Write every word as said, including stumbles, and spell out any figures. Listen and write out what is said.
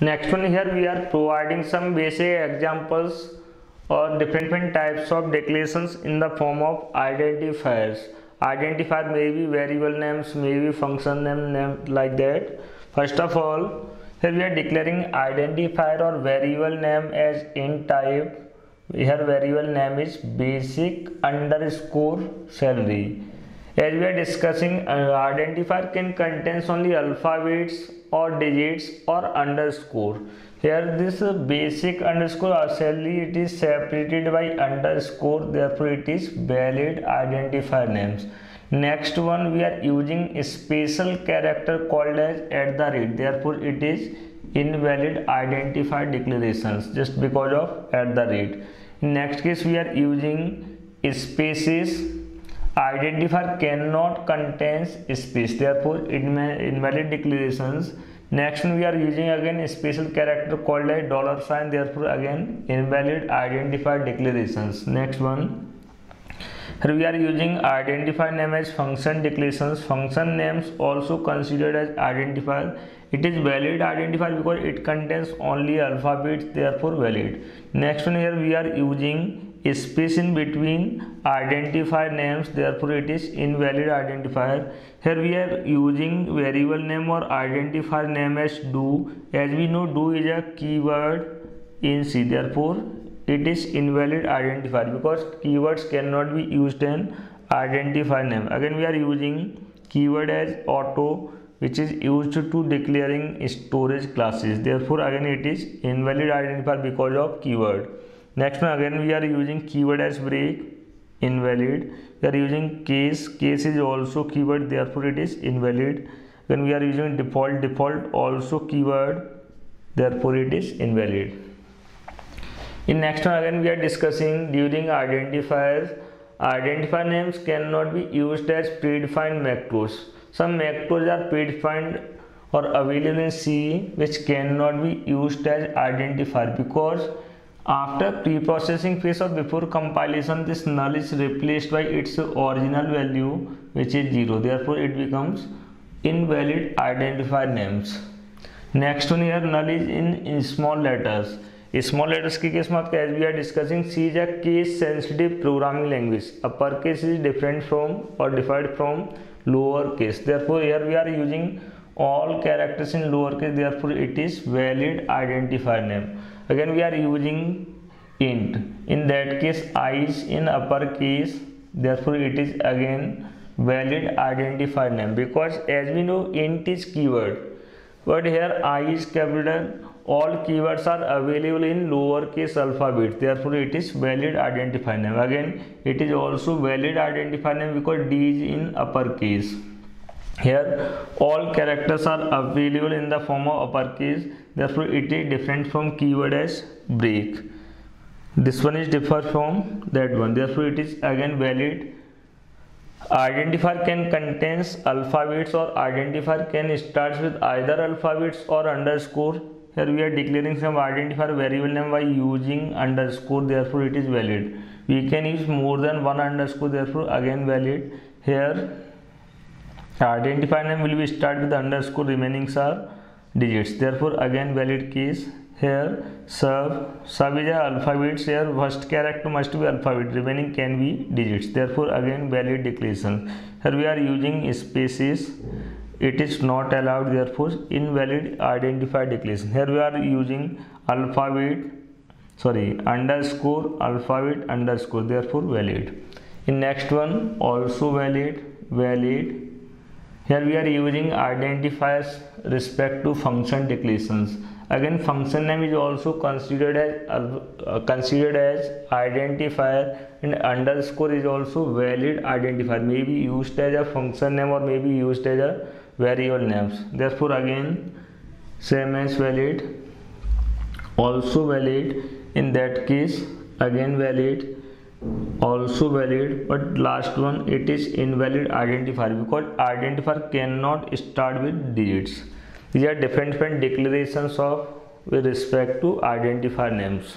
Next one, here we are providing some basic examples or different, different types of declarations in the form of identifiers. Identifier may be variable names, may be function name, name like that. First of all, here we are declaring identifier or variable name as int type. Here variable name is basic underscore salary. As we are discussing, uh, identifier can contain only alphabets or digits or underscore. Here this uh, basic underscore salary, it is separated by underscore, therefore it is valid identifier names. Next one, we are using a special character called as at the rate, therefore it is invalid identifier declarations just because of at the rate. In next case, we are using spaces. Identifier cannot contain space, therefore invalid declarations. Next we are using again a special character called a dollar sign, therefore again invalid identifier declarations. Next one, here we are using identifier name as function declarations. Function names also considered as identifier. It is valid identifier because it contains only alphabets, therefore valid. Next one, here we are using a space in between identifier names, therefore it is invalid identifier. Here we are using variable name or identifier name as do. As we know, do is a keyword in C, therefore it is invalid identifier because keywords cannot be used in identifier name. Again we are using keyword as auto, which is used to declaring storage classes, therefore again it is invalid identifier because of keyword. Next one, again we are using keyword as break, invalid. We are using case, case is also keyword, therefore it is invalid. When we are using default, default also keyword, therefore it is invalid. In next one, again we are discussing during identifiers. Identifier names cannot be used as predefined macros. Some macros are predefined or available in C which cannot be used as identifier because after pre-processing phase or before compilation, this null is replaced by its original value, which is zero. Therefore, it becomes invalid identifier names. Next one, here null is in, in small letters. In small letters की case में as we are discussing, C is a case-sensitive programming language. Uppercase is different from or differed from lowercase. Therefore, here we are using all characters in lowercase. Therefore, it is valid identifier name. Again we are using int. In that case, I is in uppercase, therefore it is again valid identifier name because as we know, int is keyword, but here I is capital. All keywords are available in lowercase alphabet, therefore it is valid identifier name. Again it is also valid identifier name because D is in uppercase. Here all characters are available in the form of uppercase, therefore it is different from keyword as break. This one is different from that one, therefore it is again valid. Identifier can contains alphabets or identifier can starts with either alphabets or underscore. Here we are declaring some identifier variable name by using underscore, therefore it is valid. We can use more than one underscore, therefore again valid. Here identifier name will be start with underscore, remaining are digits, therefore again valid case. Here sub, sub is alphabets, here first character must be alphabet, remaining can be digits, therefore again valid declaration. Here we are using spaces, it is not allowed, therefore invalid identifier declaration. Here we are using alphabet, sorry underscore alphabet underscore, therefore valid. In next one, also valid, valid. Here we are using identifiers respect to function declarations. Again function name is also considered as uh, considered as identifier, and underscore is also valid identifier, may be used as a function name or may be used as a variable names, therefore again same as valid. Also valid, in that case again valid, also valid, but last one it is invalid identifier because identifier cannot start with digits. These are different, different declarations of with respect to identifier names.